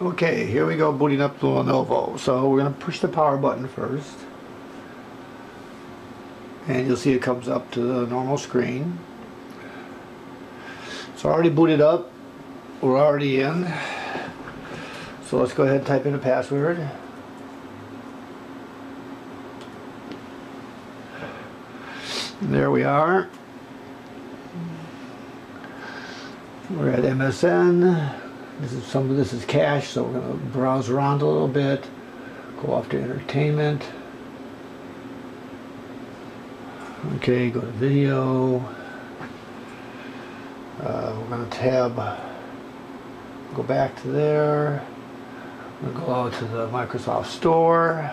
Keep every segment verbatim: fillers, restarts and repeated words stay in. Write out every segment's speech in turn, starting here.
Okay, here we go, booting up the Lenovo. So we're going to push the power button first. And you'll see it comes up to the normal screen. So already booted up. We're already in. So let's go ahead and type in a password. And there we are. We're at M S N. This is some of this is cache, so we're going to browse around a little bit. Go off to entertainment. Okay, go to video. Uh, we're going to tab. Go back to there. We'll go out to the Microsoft Store.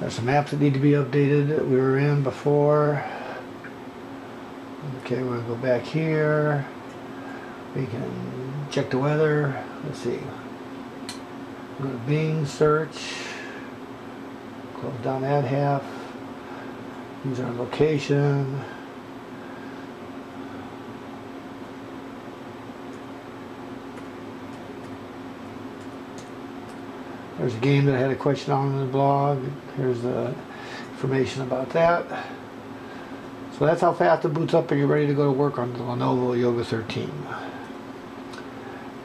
There's some apps that need to be updated that we were in before. Okay, we'll go back here. We can check the weather. Let's see. Go to Bing, search. Close down that half. Use our location. There's a game that I had a question on in the blog. Here's the information about that. So that's how fast it boots up and you're ready to go to work on the Lenovo Yoga thirteen.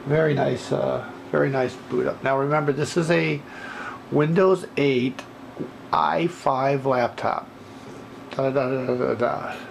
Very nice, uh, very nice boot up. Now remember, this is a Windows eight I five laptop. Da, da, da, da, da, da.